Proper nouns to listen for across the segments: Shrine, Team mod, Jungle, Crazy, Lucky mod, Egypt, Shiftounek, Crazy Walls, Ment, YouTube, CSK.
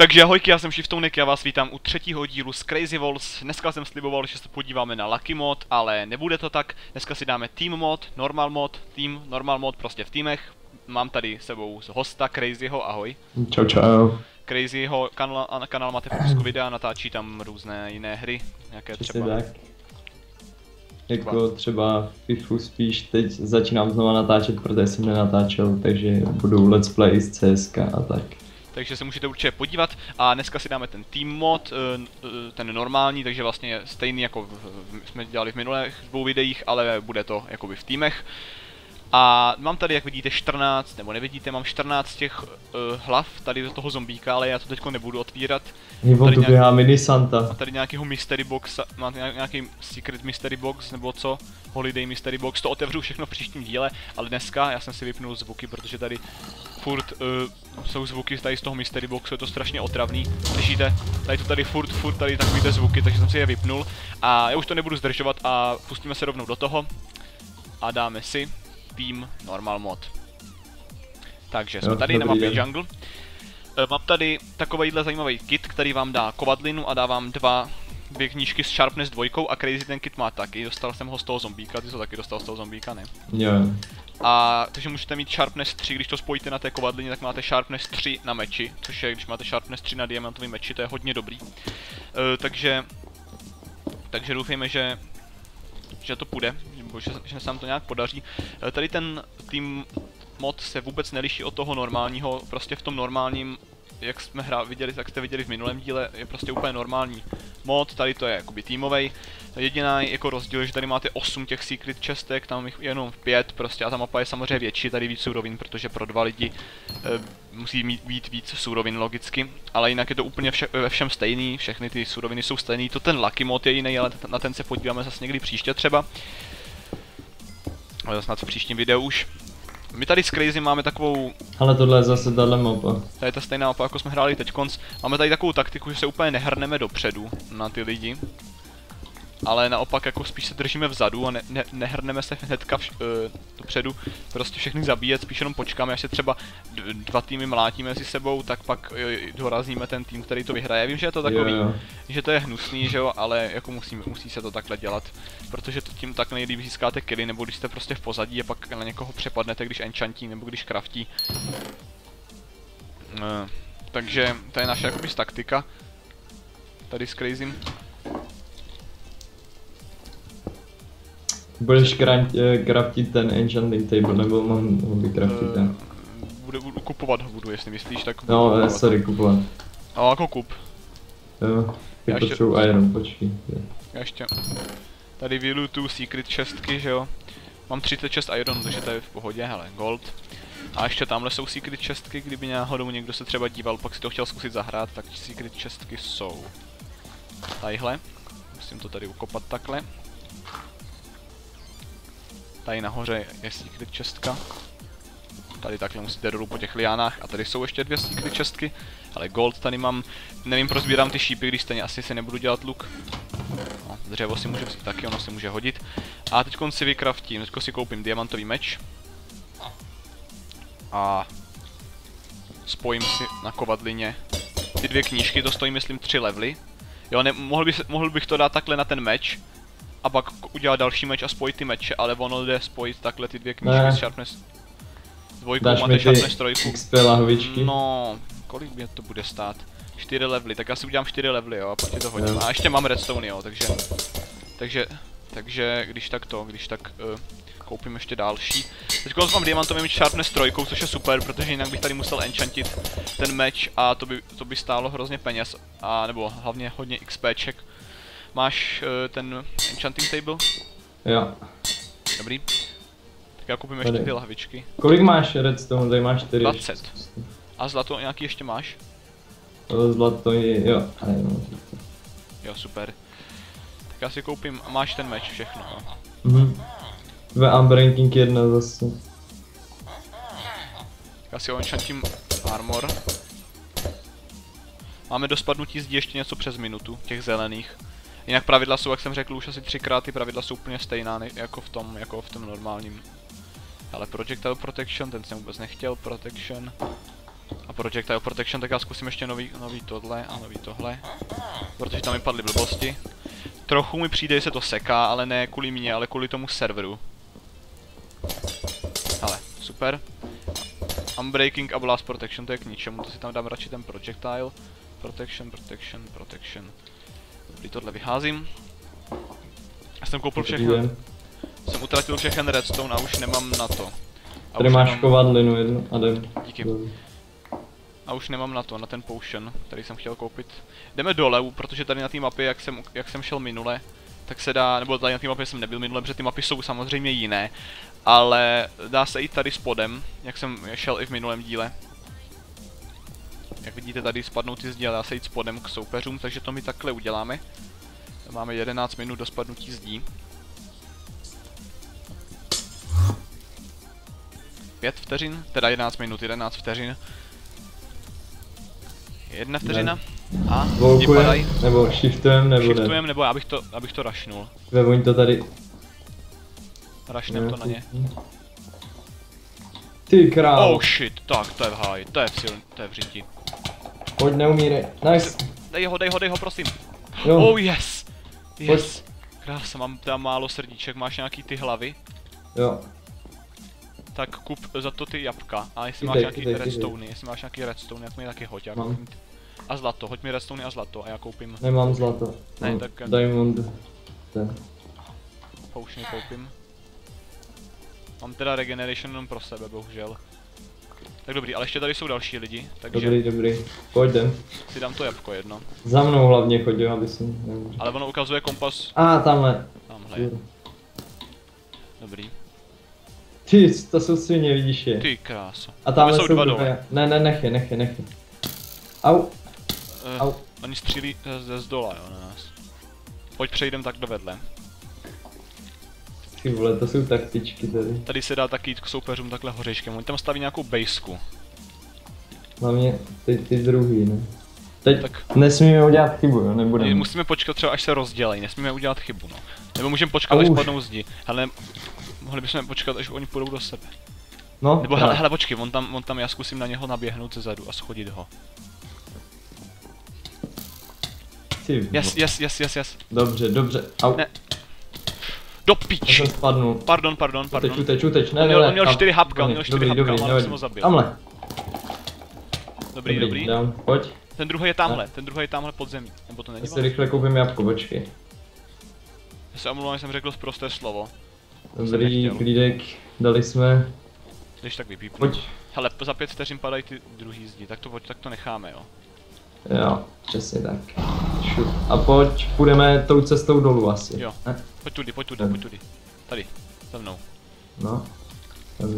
Takže ahojky, já jsem Shiftounek, já vás vítám u třetího dílu z Crazy Walls. Dneska jsem sliboval, že se podíváme na Lucky mod, ale nebude to tak. Dneska si dáme Team mod, Team, Normal mod, prostě v týmech. Mám tady sebou hosta Crazyho, ahoj. Čau čau. Crazyho kanál máte v popisku videa, natáčí tam různé jiné hry, jaké třeba. Jako třeba FIFU spíš, teď začínám znova natáčet, protože jsem nenatáčel, takže budu let's play z CSK a tak. Takže se můžete určitě podívat a dneska si dáme ten Team mod, ten normální, takže vlastně stejný jako jsme dělali v minulých dvou videích, ale bude to jakoby v týmech. A mám tady, jak vidíte, 14, nebo nevidíte, mám 14 těch hlav tady do toho zombíka, ale já to teďko nebudu otvírat. Nebo tu běhá mini Santa. A tady nějakýho mystery box, máte nějaký secret mystery box, nebo co? Holiday mystery box, to otevřu všechno v příštím díle, ale dneska já jsem si vypnul zvuky, protože tady furt jsou zvuky tady z toho mystery boxu, je to strašně otravný. Slyšíte? Tady to tady furt tady takovýhle zvuky, takže jsem si je vypnul. A já už to nebudu zdržovat a pustíme se rovnou do toho a dáme si Team Normal mod. Takže jsme tady na mapě Jungle. Mám tady takovýhle zajímavý kit, který vám dá kovadlinu a dá vám dvě knížky s Sharpness 2 a Crazy ten kit má taky. Dostal jsem ho z toho zombíka, ty jsi ho taky dostal z toho zombíka, ne? Jo. Yeah. A takže můžete mít Sharpness 3, když to spojíte na té kovadlině, tak máte Sharpness 3 na meči, což je, když máte Sharpness 3 na diamantový meči, to je hodně dobrý. Takže doufejme, že to půjde, že se nám to nějak podaří. Tady ten Team mod se vůbec neliší od toho normálního, prostě v tom normálním, jak jsme viděli, jak jste viděli v minulém díle, je prostě úplně normální mod, tady to je jakoby týmovej. Jediný jako rozdíl je, že tady máte 8 těch secret chestek, tam jich jenom 5 prostě a ta mapa je samozřejmě větší, tady víc surovin, protože pro 2 lidi musí mít víc surovin logicky, ale jinak je to úplně ve všem stejný, všechny ty suroviny jsou stejný, to ten Lucky mod je jiný, ale na ten se podíváme zase někdy příště třeba. Ale snad v příštím videu už. My tady s Crazy máme takovou... Ale tohle je zase tahle mapa. To je ta stejná mapa, jako jsme hráli teďkonc. Máme tady takovou taktiku, že se úplně nehrneme dopředu na ty lidi. Ale naopak jako spíš se držíme vzadu a nehrneme se hnedka dopředu. Prostě všechny zabíjet, spíš jenom počkáme, až se třeba dva týmy mlátíme mezi sebou, tak pak dorazíme ten tým, který to vyhraje. Vím, že je to takový, že to je hnusný, že jo, ale jako musí se to takhle dělat. Protože to tím tak nejlíp získáte killy, nebo když jste prostě v pozadí a pak na někoho přepadnete, když enchantí nebo když craftí. Takže to je naše jakoby taktika. Tady s Crazym. Budeš craftit ten enchanting table, nebo mám vycraftit ten? Kupovat ho budu, jestli myslíš, tak... No, sorry, kupovat. No, jako kup. Jo, vypočuju iron, počkej. Já ještě... Tady vylutuju secret chestky, že jo? Mám 36 iron, takže to je v pohodě, hele, gold. A ještě tamhle jsou secret chestky, kdyby náhodou někdo se třeba díval, pak si to chtěl zkusit zahrát, tak secret chestky jsou... Tadyhle. Musím to tady ukopat takhle. Tady nahoře je secret chestka. Tady takhle musíte dolů po těch liánách. A tady jsou ještě dvě secret chestky. Ale gold tady mám. Nevím, proč sbírám ty šípy, když stejně asi si nebudu dělat luk. No, dřevo si můžu vzít taky, ono se může hodit. A teď si vycraftím. Teď si koupím diamantový meč. A spojím si na kovadlině ty dvě knížky. To stojí, myslím, 3 levely. Jo, mohl bych to dát takhle na ten meč. A pak udělat další meč a spojit ty meče, ale ono jde spojit takhle ty dvě knížky s Sharpness 2, máte Sharpness 3. No, kolik mě to bude stát? 4 levely, tak já si udělám 4 levely, jo, a pak ti to hodím. A ještě mám redstone, jo, takže když tak koupím ještě další. Teď mám diamantový meč Sharpness 3, což je super, protože jinak bych tady musel enchantit ten meč a to by stálo hrozně peněz, a nebo hlavně hodně XPček. Máš ten enchanting table? Jo. Dobrý. Tak já koupím ještě ty lahvičky. Kolik máš redstone? Tady máš 4. 20. A zlato nějaký ještě máš? Zlato je, jo. Jo, super. Tak já si koupím, máš ten meč, všechno. Mhm. Unbreaking 1 zase. Tak já si enchantím armor. Máme do spadnutí zdi ještě něco přes minutu, těch zelených. Jinak pravidla jsou, jak jsem řekl, už asi 3x, ty pravidla jsou úplně stejná jako v tom normálním. Ale projectile protection, ten jsem vůbec nechtěl, protection. A Projectile Protection, tak já zkusím ještě nový tohle a nový tohle. Protože tam mi padly blbosti. Trochu mi přijde, že se to seká, ale ne kvůli mně, ale kvůli tomu serveru. Ale, super. Unbreaking a Blast Protection, to je k ničemu, to si tam dám radši ten Projectile. Protection. Dobrý, tohle vyházím. Já jsem koupil všechno. Jsem utratil všechen redstone a už nemám na to. A tady máš kovadlinu jednu a jdem. Díky. A už nemám na to, na ten potion, který jsem chtěl koupit. Jdeme dolů, protože tady na té mapě, jak jsem šel minule, tak se dá, nebo tady na té mapě jsem nebyl minule, protože ty mapy jsou samozřejmě jiné. Ale dá se jít tady spodem, jak jsem šel i v minulém díle. Jak vidíte, tady spadnou ty zdí, ale dá se jít spodem k soupeřům, takže to my takhle uděláme. Máme 11 minut do spadnutí zdí. 5 vteřin, teda 11 minut, 11 vteřin. 1 vteřina a vypadají. Nebo shiftujeme, nebo shiftujeme, nebo abych to rushnul. Vevoň to tady. Rushnem to na ně. Ty král. Oh shit, tak to je v háji, to je v silný, to je v říti. Pojď, neumírej, nice. Dej ho, prosím. Jo. Oh yes, yes. Krása, mám tam málo srdíček, máš nějaký ty hlavy? Jo. Tak kup za to ty jabka a jestli máš nějaký redstone, jak mi taky hoď. A zlato, hoď mi redstone a zlato a já koupím. Nemám zlato. Ne, no, tak diamond. Ten. Poušně koupím. Mám teda regeneration jenom pro sebe, bohužel. Tak dobrý, ale ještě tady jsou další lidi, takže... Dobrý, pojď jdem. Si dám to jabko jedno. Za mnou hlavně chodil, aby jsem... Ale ono ukazuje kompas... A tamhle. Tamhle je. Dobrý. Ty, to jsou svině, vidíš je. Ty krása. A tamhle jsou dva dole. Ne, nech je. Au. Oni střílí ze zdola, jo, na nás. Pojď, přejdem tak do vedle. Ty vole, to jsou taktičky tady. Tady se dá taky jít k soupeřům takhle hořečkem, oni tam staví nějakou bejsku. Hlavně ty druhý, ne? Teď tak nesmíme udělat chybu, jo, nebudeme. Musíme počkat třeba, až se rozdělej, nesmíme udělat chybu, no. Nebo můžeme počkat, až padnou zdi. Hele, mohli bychom počkat, až oni půjdou do sebe. No. Nebo hele, počkej, on tam, já zkusím na něho naběhnout zezadu a schodit ho. Yes. Dobře, au. Ne. Do piči! Pardon. Uteč, ne. On měl 4 hapka, ale jsem ho zabil. Tamhle. Dobrý. Dám, pojď. Ten druhý je tamhle pod zemí. Nebo to není? Já si rychle koupím jabko, počkej. Já se omlouvám, že jsem řekl prosté slovo. Dobrý, klídek, dali jsme. Když tak vypípnu. Pojď. Hele, za 5 vteřin padají ty druhý zdi, tak to necháme, jo. Jo, přesně tak. A pojď, půjdeme tou cestou dolů asi. Jo, pojď tudy. Tady, za mnou. No.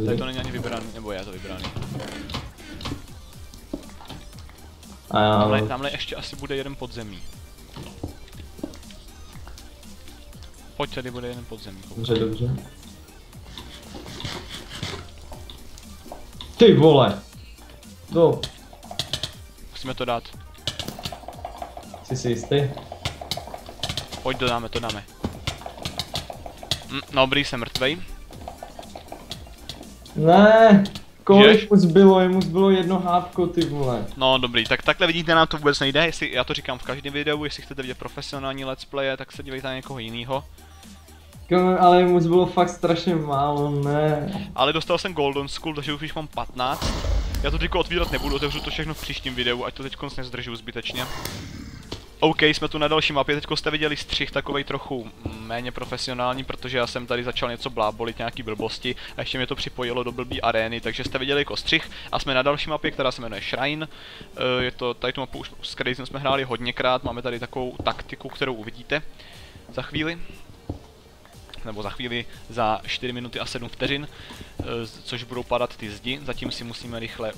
Tady to není ani vybraný, nebo já to vybraný. A já... Tamhle ještě asi bude jeden podzemí. Pojď, tady bude jeden podzemí. Dobře. Ty vole! Do. Musíme to dát. Jsi si jistý? Pojď, to dáme. Dobrý, jsem mrtvej. Ne, kolik mu zbylo jedno hávko, ty vole. No dobrý, tak takhle vidíte, nám to vůbec nejde, jestli, já to říkám v každém videu, jestli chcete vidět profesionální let's playe, tak se dívejte na někoho jinýho. Ale mu zbylo fakt strašně málo, ne. Ale dostal jsem Golden Skull, takže už mám 15. Já to teďko otvírat nebudu, otevřu to všechno v příštím videu, ať to teď konc nezdržu zbytečně. OK, jsme tu na další mapě, teďko jste viděli střih takovej trochu méně profesionální, protože já jsem tady začal něco blábolit, nějaký blbosti a ještě mě to připojilo do blbý arény, takže jste viděli jako střih a jsme na další mapě, která se jmenuje Shrine. Je to, tady tu mapu už s Crazy jsme hráli hodněkrát, máme tady takovou taktiku, kterou uvidíte za chvíli. Nebo za chvíli, za 4 minuty a 7 vteřin, což budou padat ty zdi. Zatím si musíme rychle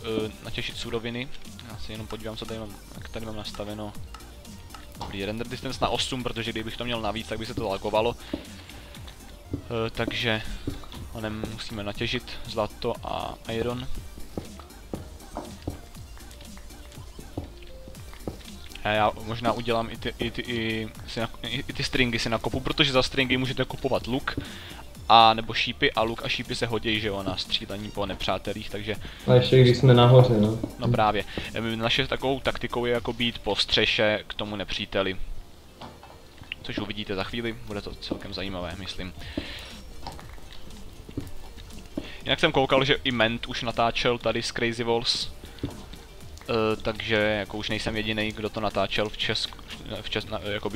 natěšit suroviny. Já si jenom podívám, co tady mám, jak tady mám nastaveno. Dobrý, render distance na 8, protože kdybych to měl navíc, tak by se to lagovalo. Takže honem musíme natěžit zlato a iron. A já možná udělám i ty stringy si nakopu, protože za stringy můžete kupovat luk A nebo šípy a luk a šípy se hodí, že jo, na střílení po nepřátelích, takže... A ještě když jsme nahoře, no. No právě. Naše takovou taktikou je jako být po střeše k tomu nepříteli. Což uvidíte za chvíli, bude to celkem zajímavé, myslím. Jinak jsem koukal, že i Ment už natáčel tady z Crazy Walls. Takže jako už nejsem jediný, kdo to natáčel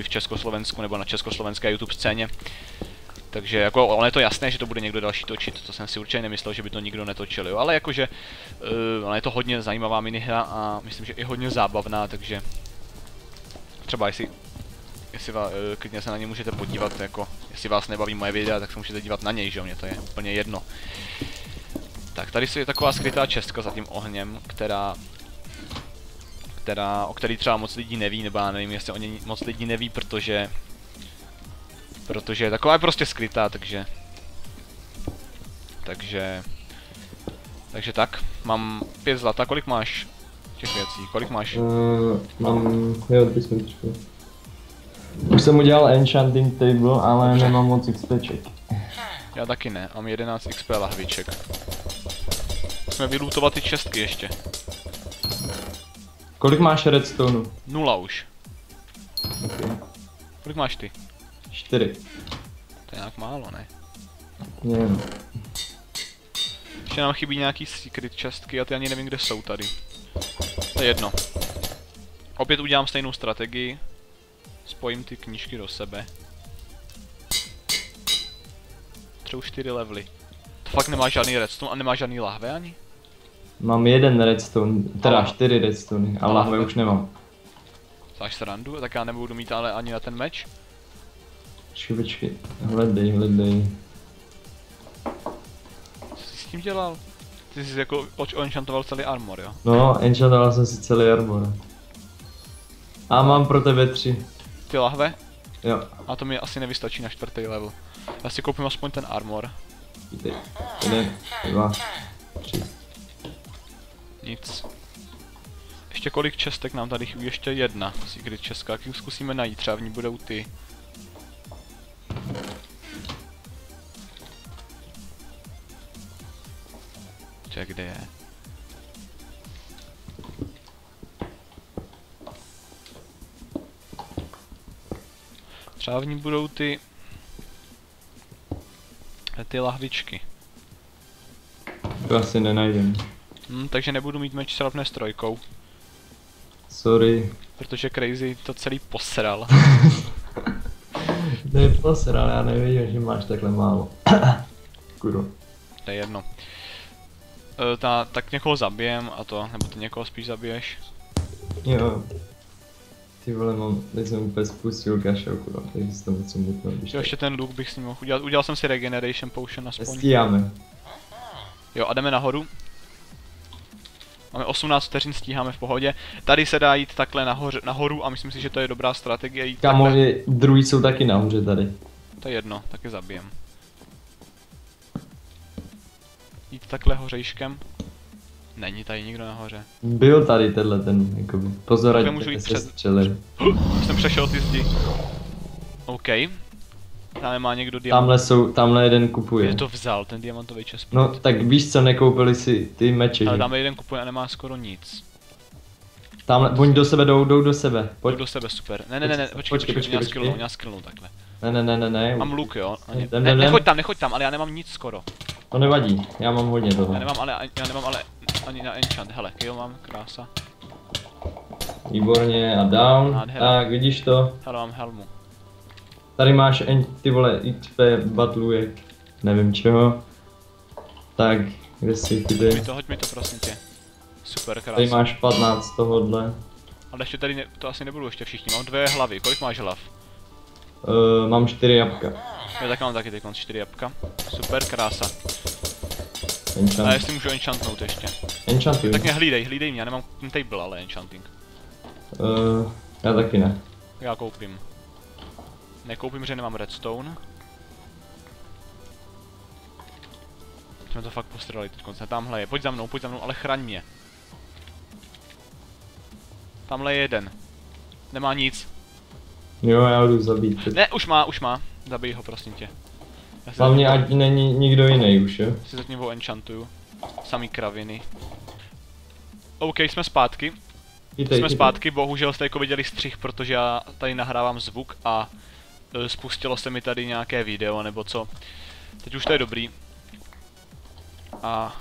v Československu nebo na československé YouTube scéně. Takže jako ono je to jasné, že to bude někdo další točit, to jsem si určitě nemyslel, že by to nikdo netočil, jo. Ale jakože ono je to hodně zajímavá minihra a myslím, že i hodně zábavná, takže třeba jestli vás, klidně se na ně můžete podívat, jako jestli vás nebaví moje videa, tak se můžete dívat na něj, že jo, mně to je úplně jedno. Tak tady je taková skrytá čestka za tím ohněm, o který třeba moc lidí neví, nebo já nevím, jestli o něj moc lidí neví, protože je taková prostě skrytá, takže tak, mám 5 zlata, kolik máš těch věcí, kolik máš? Mám, jo, ty jsme trošku. Už jsem udělal enchanting table, ale nemám moc XPček. Já taky ne, mám 11 XP lahviček. Musíme vylootovat ty čestky ještě. Kolik máš redstone? 0 už. Okay. Kolik máš ty? 4. To je nějak málo, ne? Ne. Ještě nám chybí nějaký secret čestky a ty ani nevím, kde jsou tady. To je jedno. Opět udělám stejnou strategii. Spojím ty knížky do sebe. Třeba 4 levely. To fakt nemá žádný redstone a nemá žádný lahve ani? Mám 1 redstone, teda 4 redstone, a lahve už nemám. Záš srandu? Tak já nebudu mít ale ani na ten meč. Počkej, hledej. Co jsi s tím dělal? Ty jsi jako enchantoval celý armor, jo? No, enchantoval jsem si celý armor. A mám pro tebe 3. Ty lahve? Jo. A to mi asi nevystačí na 4. level. Já si koupím aspoň ten armor. 1, 2, 3. Nic. Ještě kolik čestek nám tady chybí? Ještě 1. Secret česká, jakým zkusíme najít, třeba v ní budou ty. Ček, kde je? Třeba v ní budou ty lahvičky. To asi nenajdem. Takže nebudu mít meč srapné s 3. Sorry. Protože Crazy to celý posral. To je posral, já nevěděl, že máš takhle málo. Kuro. To je jedno. Tak někoho zabijem a to, nebo ty někoho spíš zabiješ? Jo. Ty vole, teď jsem úplně spustil kašelku, no, takže si to moc smutno. Jo, ještě ten luk bych s ním mohl udělat, udělal jsem si regeneration potion aspoň. Stíháme. Jo, a jdeme nahoru. Máme 18 vteřin, stíháme v pohodě. Tady se dá jít takhle nahoru a myslím si, že to je dobrá strategie jít. Kámo, druhý jsou taky nahoře tady. To je jedno, taky zabijem. Jít takhle hořejškem. Není tady nikdo nahoře. Byl tady tenhle ten, jakoby, pozor, ať můžu jít střelit. Jsem přešel ty zdi. OK. Tam má někdo diamant. Tamhle jeden kupuje. Kdo to vzal, ten diamantový čas? No, tak víš co, nekoupili si ty meče. Ale tamhle jeden kupuje a nemá skoro nic. Tamhle, oni do sebe jdou do sebe. Pojď. Jdou do sebe, super. Ne, počkej. Měl skrlnou takhle. Ne. Mám luk, jo. Nechoď tam, ale já nemám nic skoro. To nevadí, já mám hodně toho. Já nemám ale ani na enchant, hele, jo, mám, krása. Výborně a down, nádhera. Tak vidíš to? Hele, mám helmu. Tady máš ty vole XP batlujek, nevím čeho. Tak, kde jsi, kde? Hoď mi to prosím tě. Super, krása. Tady máš 15 tohodle. Ale ještě tady, to asi nebudu ještě všichni, mám 2 hlavy, kolik máš hlav? Mám 4 jabka. Jo, tak mám taky teď 4 jabka. Super, krása. Enchant. A jestli můžu enchantnout ještě. Enchanting. Tak mě hlídej mě, já nemám table, ale enchanting. Já taky ne. Já koupím. Nekoupím, že nemám redstone. Jsme to fakt postrali teď, tamhle je, pojď za mnou, ale chraň mě. Tamhle je jeden. Nemá nic. Jo, já jdu zabít. Ne, už má, zabij ho, prosím tě. Hlavně ať není nikdo jiný už, jo? Si zatím ho enchantuju. Samý kraviny. OK, jsme zpátky. Jsme zpátky, bohužel jste jako viděli střih, protože já tady nahrávám zvuk a spustilo se mi tady nějaké video nebo co. Teď už to je dobrý. A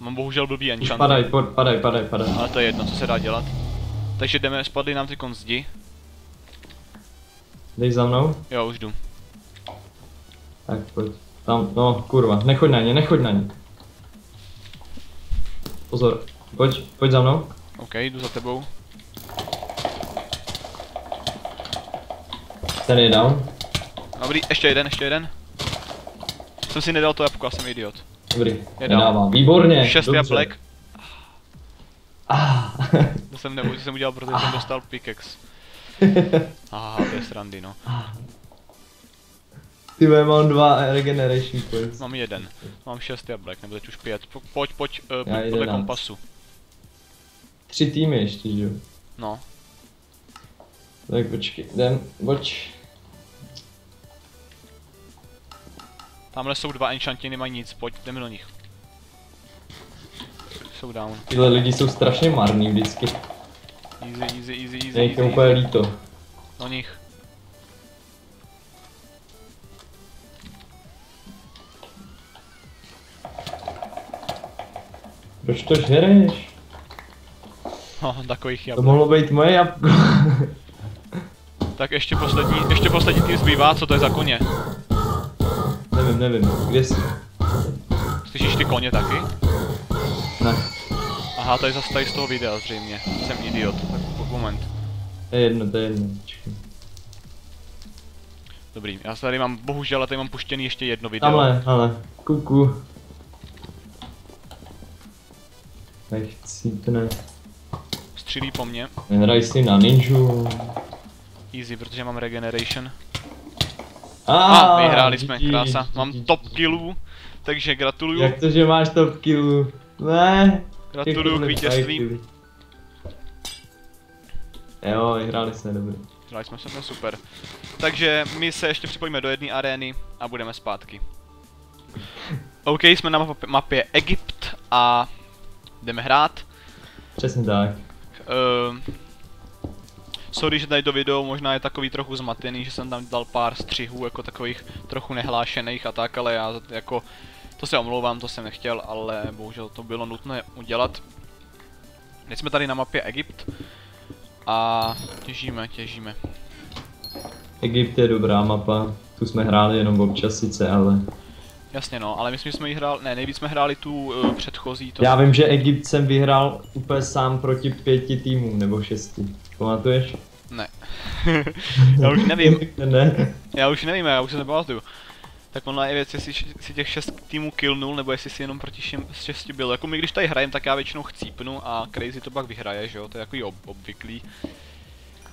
mám bohužel blbý enchant. Padaj. Ale to je jedno, co se dá dělat. Takže jdeme, spadly nám ty kon zdi. Jdeš za mnou? Jo, už jdu. Tak pojď. Tam, no kurva, nechoď na ně. Pozor, pojď za mnou. OK, jdu za tebou. Ten je down. Dobrý, ještě jeden. Jsem si nedal to jabko, já jsem idiot. Dobrý, nedávám. Výborně, 6 jablek. To jsem nemůžu, jsem udělal, protože jsem dostal pickaxe. Aha, to je srandy, no. Ty mám 2 regeneration points. Mám 1, mám 6 jablek, nebo teď už 5. Pojď, podle kompasu. 3 týmy ještě, že jo? No. Tak počkej, pojď. Tamhle jsou 2 enchanty, nemají nic, pojď, jdeme do nich. Jsou down. Tyhle lidi jsou strašně marný vždycky. Easy. Jejich je úplně líto. Do nich. Proč to žereš? No, takových jablek. To mohlo být moje jabko. Tak ještě poslední tým zbývá, co to je za koně? Nevím, kde jsi? Slyšíš ty koně taky? Ne. Aha, to je zase tady z toho videa zřejmě. Jsem idiot, tak moment. To je jedno. Dobrý, já tady mám, bohužel, tady mám puštěný ještě jedno video. Ale, kuku. Nechci, to ne. Střílí po mně. Nehraj si na ninju. Easy, protože mám regeneration. A vyhráli jsme, krása. Mám top killů, takže gratuluju. Jak to, že máš top killů? Ne. Gratuluju k vítězství. Jo, vyhráli jsme, dobrý. Vyhráli jsme, to je super. Takže my se ještě připojíme do jedné arény a budeme zpátky. OK, jsme na mapě Egypt a jdeme hrát. Přesně tak. Sorry, že tady to video možná je takový trochu zmatený, že jsem tam dal pár střihů jako takových trochu nehlášených a tak, ale já jako to se omlouvám, to jsem nechtěl, ale bohužel to bylo nutné udělat. Teď jsme tady na mapě Egypt a těžíme. Egypt je dobrá mapa, tu jsme hráli jenom občas sice, ale... Jasně no, ale myslím, že jsme ji hráli, ne, nejvíc jsme hráli tu předchozí. Já vím, že Egypt jsem vyhrál úplně sám proti 5 týmům nebo 6. Pamatuješ? Ne. Já už nevím, já už se nepamatuju. Tak online je věc, jestli si těch 6 týmů killnul, nebo jestli si jenom proti 6 byl. Jako my když tady hrajem, tak já většinou chcípnu a Crazy to pak vyhraje, že jo? To je jako obvyklý.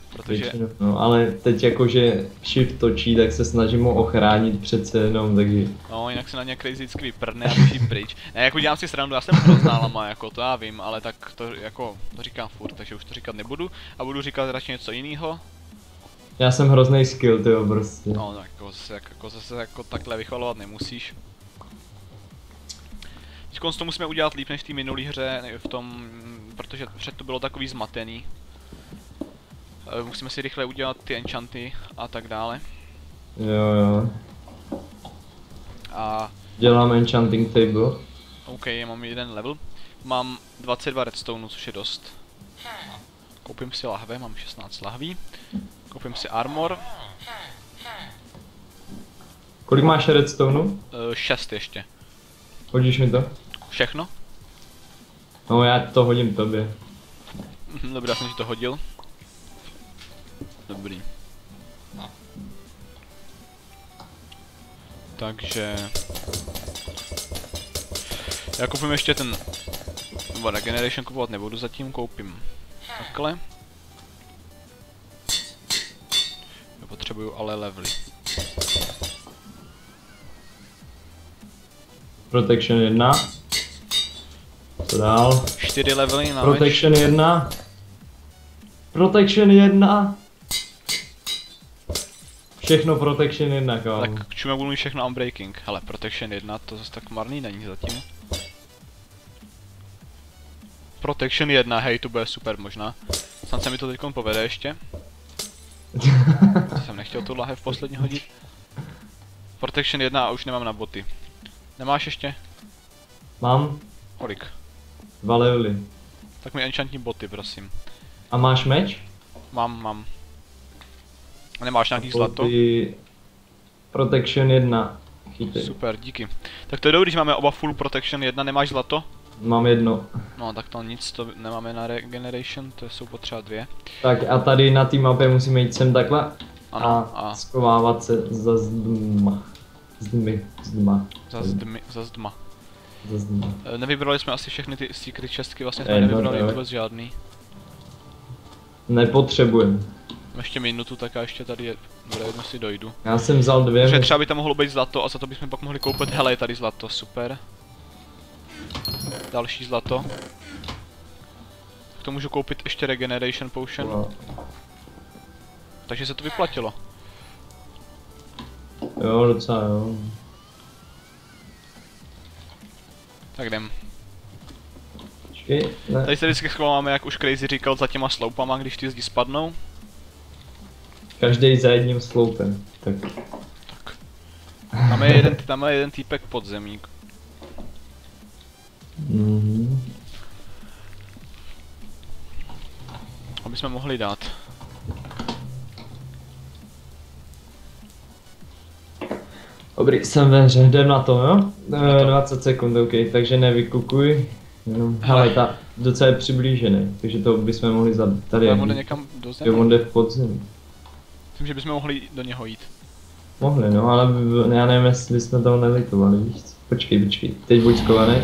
Protože... No, ale teď jakože Shift točí, tak se snažím ho ochránit přece jenom, takže... No, jinak se na ně Crazy vždycky vyprdne a vyším pryč. Ne, jako dělám si srandu, já jsem proználama, jako to já vím, ale tak to jako, to říkám furt, takže už to říkat nebudu a budu říkat radši něco jiného. Já jsem hrozný skill, tyjo, prostě. No, tak jako zase jako takhle vychvalovat nemusíš. Teďkonc to musíme udělat líp než v té minulé hře, v tom, protože před to bylo takový zmatený. Musíme si rychle udělat ty enchanty a tak dále. Jo. A... Dělám enchanting table. OK, já mám 1 level. Mám 22 redstoneů, což je dost. Koupím si lahve, mám 16 lahví. Koupím si armor. Kolik máš redstoneů? 6 ještě. Hodíš mi to? Všechno? No já to hodím tobě. Dobrý, já jsem si to hodil. Dobrý. No. Takže... Já koupím ještě ten... Regeneration kupovat nebudu, zatím koupím takhle. Potřebuju ale levely. Protection 1. Co dál? 4 levely na Protection 1. Protection 1. Všechno protection 1, kámo. Tak k čemu budu mít všechno unbreaking? Hele, protection 1 to zase tak marný není zatím. Protection 1, hej, to bude super možná. Snad se mi to teďkon povede ještě. To jsem nechtěl tu lahev poslední hodit. Protection 1 a už nemám na boty. Nemáš ještě? Mám. Kolik? 2 levely. Tak mi enchantní boty, prosím. A máš meč? Mám. A nemáš nějaký zlato? Protection 1. Chytej. Super, díky. Tak to je dobrý, že máme oba full protection 1, nemáš zlato? Mám jedno. No tak to nic, to nemáme na regeneration, to jsou potřeba 2. Tak a tady na té mapě musíme jít sem takhle. Ano, a schovávat se za zdma. Za zdma. Nevybrali jsme asi všechny ty secret chestky, vlastně jsme nevybrali vůbec žádný. Nepotřebujeme. Ještě minutu, tak já ještě tady je, bude jedno si dojdu. Já jsem vzal 2. Takže třeba by tam mohlo být zlato a za to bychom pak mohli koupit, hele je tady zlato, super. Další zlato. K tomu můžu koupit ještě regeneration potion. No. Takže se to vyplatilo. Jo, docela jo. Tak jdem. Tady se vždycky schováváme, jak už Crazy říkal, za těma sloupama, když ty zdi spadnou. Každý za jedním sloupem, tak. Tam je jeden týpek podzemník. Aby jsme mohli dát. Dobrý, jsem ve hře, jdem na to, jo? 20 sekund, ok, takže nevykukuj. Jenom, hele, ta docela je přiblížený, takže to bychom mohli zabít. Tady je někam do země. Jo, on jde v podzemí. Myslím, že bychom mohli do něho jít. Mohli, no, ale já nevím, jestli jsme toho nelitovali, víš co? Počkej, teď buď skovaný.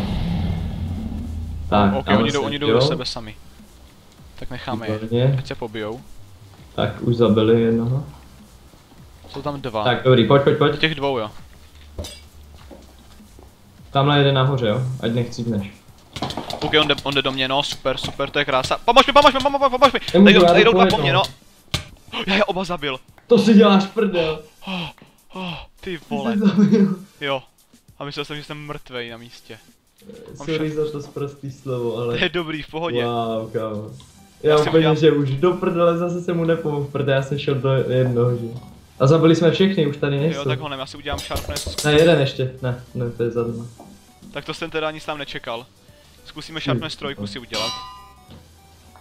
Tak, ok, oni jdou do sebe sami. Tak necháme je, ať se pobijou. Tak, už zabili jednoho. Jsou tam 2. Tak, dobrý, pojď. Těch 2, jo. Tamhle jeden nahoře, jo, ať nechcípneš. Ok, on jde do mě, no, super, to je krása. Pomož mi! Nejdou 2 po mně, no. Já je oba zabil. To si děláš prdel. Ty vole. Jo. A myslel jsem, že jsem mrtvej na místě. Sorry za to sprostý slovo, ale... To je dobrý, v pohodě. Wow, kámo. Já úplně, že už do prdele zase jsem mu nepomohl, protože já jsem šel do jednoho, že? A zabili jsme všechny, už tady nejsou. Jo, tak honem, já si udělám sharpness. Ne, jeden ještě. Ne, to je za doma. Tak to jsem teda ani sám nečekal. Zkusíme sharpness 3 si udělat.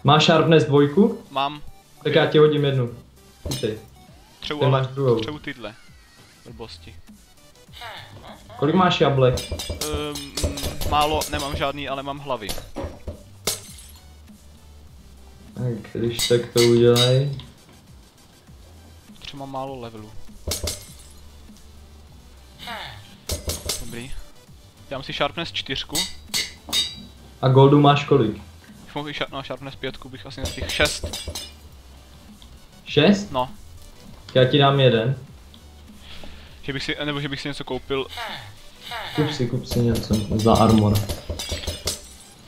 Máš sharpness 2? Mám. Tak já ti hodím jednu. Chytej. Třebu tyhle. Blbosti. Kolik máš jablek? Málo, nemám žádný, ale mám hlavy. Tak, když tak to udělej. Třeba mám málo levelů. Dobrý. Dám si sharpness 4. A goldu máš kolik? Mohl bych sharpness 5, bych asi nestihl 6. 6? No. Já ti dám 1. Že bych si něco koupil. Kup si něco za armor.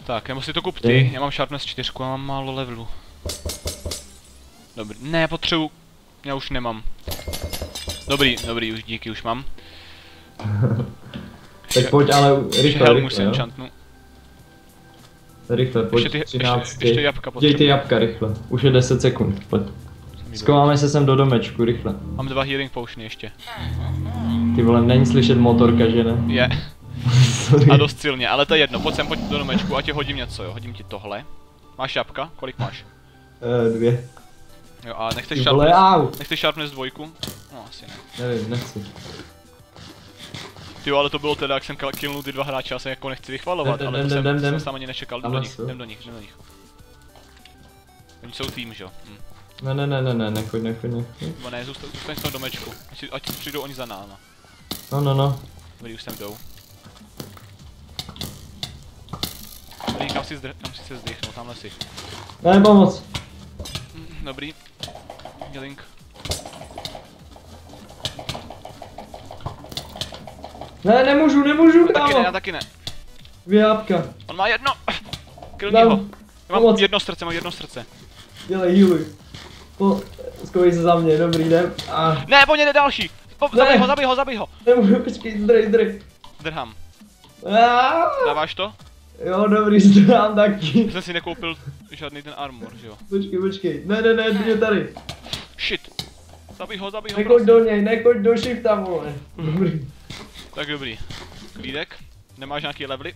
Tak, nebo si to kup ty, já mám sharpness 4 a mám málo levelu. Dobrý, ne, potřebuji, já už nemám. Dobrý, už díky, už mám. Tak pojď, ale rychle, jo? Rychle, pojď, 13, děj ty jabka rychle, už je 10 sekund, pojď. Skováme se sem do domečku, rychle. Mám 2 healing potiony ještě. Ty vole, není slyšet motorka, že ne? Je. A dost silně, ale to je jedno, pojď sem, pojď do domečku a ti hodím něco, jo, hodím ti tohle. Máš jabka? Kolik máš? 2. Jo, a nechceš sharpness 2? No, asi ne. Nevím, nechci. Tyjo, ale to bylo teda, jak jsem killnul ty 2 hráče, já se jako nechci vychvalovat, ale to jsem sám ani nečekal, jdem do nich. Oni jsou tým, že jo? Ne, nechoď. Nebo ne, zůstaň s toho domečku, ať přijdou oni za náma. No. Dobrý, už sem jdou. Dobrý, kam si se zdechnout, tamhle si. Ne, pomoc. Dobrý. Dělink. Ne, nemůžu, kámo. Já taky ne. Vyhápka. On má jedno. Krvního. Mám jedno srdce. Dělej, healuj. Skojí se za mě, dobrý den. A... Ne, po mě jde další! Zabij ho, zabij ho, zabij ho! Nemůžu, počkej, drž. Drhám. Dáváš to? Jo, dobrý, zdrhám taky. Jsem si nekoupil žádný ten armor, že jo? Počkej, ne, ty mě tady. Shit. Zabij ho, nekoď prostě. Do něj, nekoď do shifta, vole. Dobrý. Tak dobrý. Klídek, nemáš nějaký levely?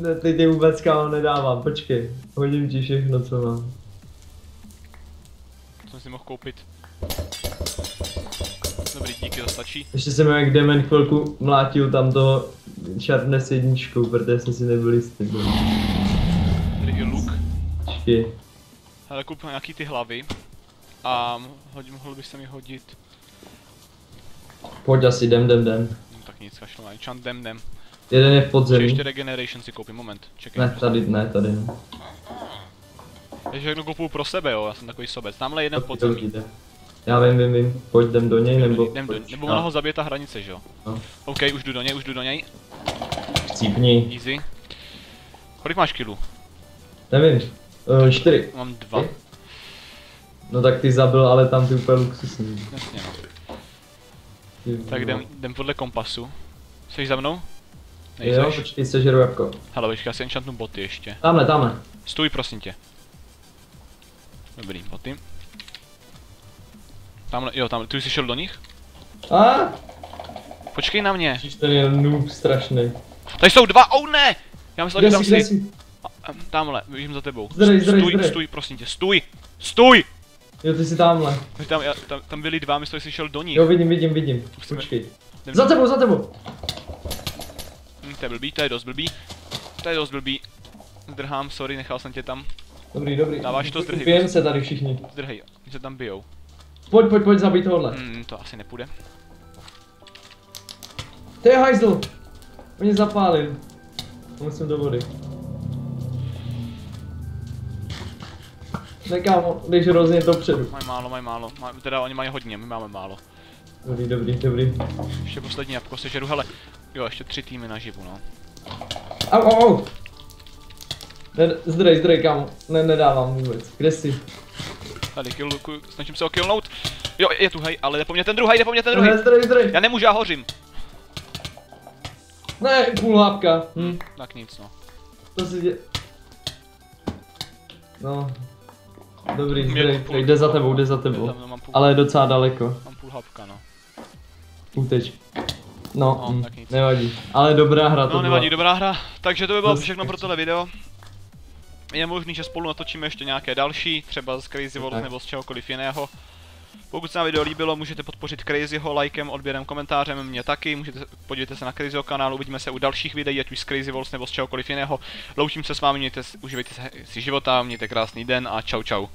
Ne, teď je vůbec kámo nedávám, počkej. Hodím ti všechno, co mám. Jsem si mohl koupit. Dobrý, díky, to stačí. Ještě jsem jak Demen chvilku mlátil tam toho Sharpne s jedničkou, protože jsme si nebyli s tebou. Tady je luk. Počkej. Hele, koupím nějaký ty hlavy. A mohl bych se mi hodit. Pojď asi, jdem. No, tak nic, kašlo, enchant, jdem. Jeden je v podzemí. Ještě regeneration si koupím, moment, čekej. Ne, tady ne. Já všechno koupuju pro sebe, jo, já jsem takový sobec. Tamhle jeden v podzemí. Já vím, pojď jdem do něj, nebo ono ho zabije ta hranice, že jo? No. OK, už jdu do něj, Cípni. Easy. Kolik máš kilů? Nevím, 4. Mám 2. No tak ty zabil, ale tam ty úplně luxusní. Jasně no. Tak jdem podle kompasu. Jseš za mnou? Nejseš? Jo, počkej, sežeru jabko. Hele, počkej, já si enchantnu boty ještě. Tamhle. Stůj, prosím tě. Dobrý, boty. Tamhle, jo, tamhle, ty jsi šel do nich? Počkej na mě. Ten je noob strašný. Tady jsou dva, oh ne! Já myslel, že tam jsi. Tamhle, běžím za tebou. Stůj, prosím tě, stůj! Jo, ty jsi tamhle. Tam byli dva, myslel, že jsi šel do nich. Jo, vidím. Počkej. Za tebou! To je blbý, to je dost blbý. Zdrhám, sorry, nechal jsem tě tam. Dobrý. Dáváš to, zdrhej. Bijeme se tady všichni. Zdrhej, my se tam bijou. Pojď zabít tohle. To asi nepůjde. To je hajzl. Oni zapálil. Musím do vody. Ne kámo, jdeš hrozně dopředu. Mají málo. Teda oni mají hodně, my máme málo. Dobrý. Ještě poslední jabko sežeru, hele. Jo, ještě 3 týmy naživu, no. Au. Zdrej, kámo. Ne, nedávám vůbec. Kde jsi? Tady killuju, snažím se ho killnout. Jo, je tu, hej, ale jde po mně ten druhý. Zdrej. Já nemůžu, já hořím. Ne, půl hápka. Tak nic, no. To si dě... No. Dobrý, zdrej, jde za tebou. Ale je docela daleko. Mám půl hápka, no. Úteč. No, tak nic. Nevadí. Ale dobrá hra to byla. No, nevadí, dobrá hra. Takže to by bylo všechno pro tohle video. Je možný, že spolu natočíme ještě nějaké další, třeba z Crazy Walls nebo z čehokoliv jiného. Pokud se vám video líbilo, můžete podpořit Crazyho likem, odběrem, komentářem, mě taky. Podívejte se na Crazyho kanál, uvidíme se u dalších videí, ať už z Crazy Walls nebo z čehokoliv jiného. Loučím se s vámi, užívejte si života, mějte krásný den a čau.